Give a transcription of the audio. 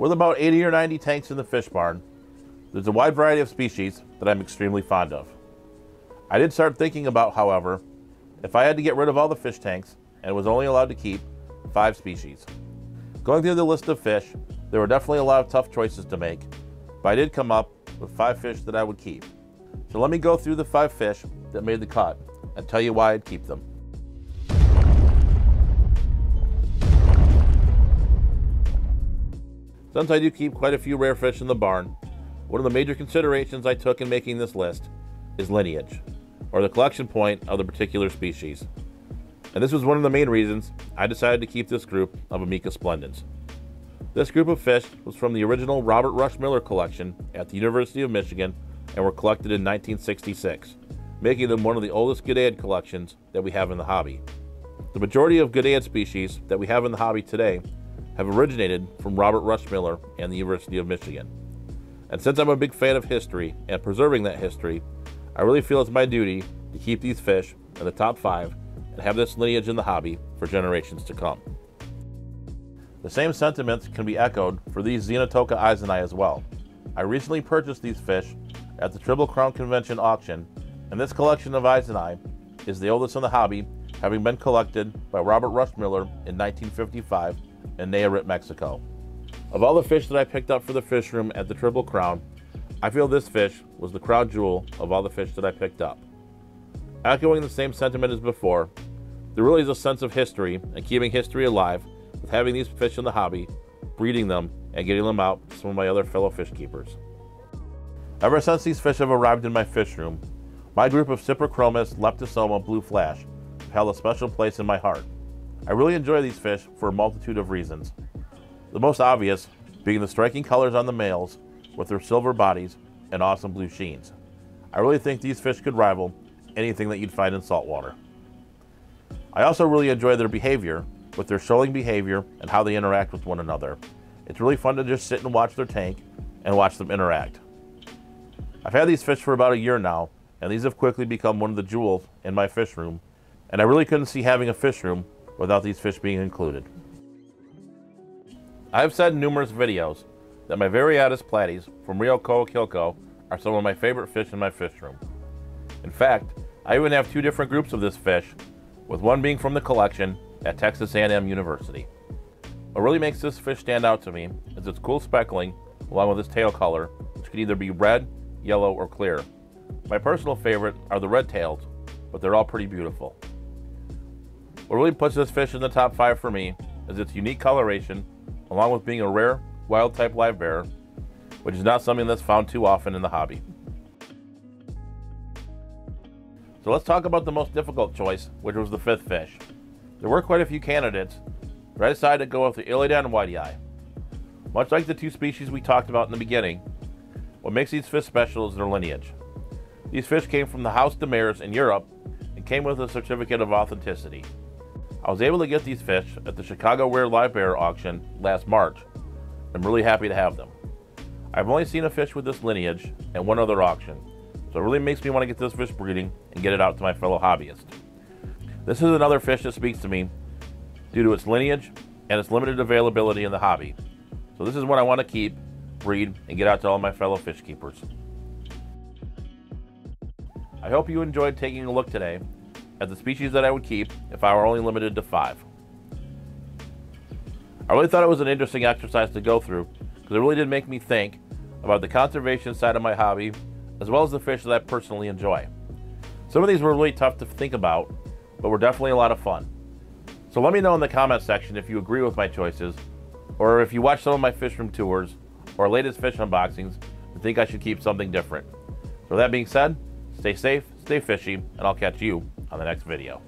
with about 80 or 90 tanks in the fish barn, there's a wide variety of species that I'm extremely fond of. I did start thinking about, however, if I had to get rid of all the fish tanks and was only allowed to keep 5 species. Going through the list of fish, there were definitely a lot of tough choices to make, but I did come up with 5 fish that I would keep. So let me go through the 5 fish that made the cut and tell you why I'd keep them. Since I do keep quite a few rare fish in the barn, one of the major considerations I took in making this list is lineage, or the collection point of the particular species. And this was one of the main reasons I decided to keep this group of Ameca Splendens. This group of fish was from the original Robert Rush Miller collection at the University of Michigan and were collected in 1966, making them one of the oldest Goodeid collections that we have in the hobby. The majority of Goodeid species that we have in the hobby today have originated from Robert Rush Miller and the University of Michigan. And since I'm a big fan of history and preserving that history, I really feel it's my duty to keep these fish in the top 5 and have this lineage in the hobby for generations to come. The same sentiments can be echoed for these Xenotoca Eiseni as well. I recently purchased these fish at the Triple Crown Convention auction, and this collection of Eiseni is the oldest in the hobby, having been collected by Robert Rush Miller in 1955 in Nayarit, Mexico. Of all the fish that I picked up for the fish room at the Triple Crown, I feel this fish was the crown jewel of all the fish that I picked up. Echoing the same sentiment as before, there really is a sense of history and keeping history alive with having these fish in the hobby, breeding them, and getting them out to some of my other fellow fish keepers. Ever since these fish have arrived in my fish room, my group of Cyprichromis leptosoma blue flash held a special place in my heart. I really enjoy these fish for a multitude of reasons. The most obvious being the striking colors on the males with their silver bodies and awesome blue sheens. I really think these fish could rival anything that you'd find in saltwater. I also really enjoy their behavior, with their shoaling behavior and how they interact with one another. It's really fun to just sit and watch their tank and watch them interact. I've had these fish for about a year now, and these have quickly become one of the jewels in my fish room, and I really couldn't see having a fish room without these fish being included. I've said in numerous videos that my Variatus platies from Rio Coacuilco are some of my favorite fish in my fish room. In fact, I even have 2 different groups of this fish, with one being from the collection at Texas A&M University. What really makes this fish stand out to me is its cool speckling along with its tail color, which can either be red, yellow, or clear. My personal favorite are the red tails, but they're all pretty beautiful. What really puts this fish in the top 5 for me is its unique coloration, along with being a rare wild type live bearer, which is not something that's found too often in the hobby. So let's talk about the most difficult choice, which was the 5th fish. There were quite a few candidates, but I decided to go with the Ilyodon whitei. Much like the 2 species we talked about in the beginning, what makes these fish special is their lineage. These fish came from the House de Mares in Europe and came with a certificate of authenticity. I was able to get these fish at the Chicago Rare Livebearer auction last March. I'm really happy to have them. I've only seen a fish with this lineage at one other auction, so it really makes me want to get this fish breeding and get it out to my fellow hobbyists. This is another fish that speaks to me due to its lineage and its limited availability in the hobby. So this is one I want to keep, breed, and get out to all my fellow fish keepers. I hope you enjoyed taking a look today at the species that I would keep if I were only limited to 5. I really thought it was an interesting exercise to go through, because it really did make me think about the conservation side of my hobby, as well as the fish that I personally enjoy. Some of these were really tough to think about, but were definitely a lot of fun. So let me know in the comment section if you agree with my choices, or if you watch some of my fish room tours or latest fish unboxings and think I should keep something different. So that being said, stay safe, stay fishy, and I'll catch you on the next video.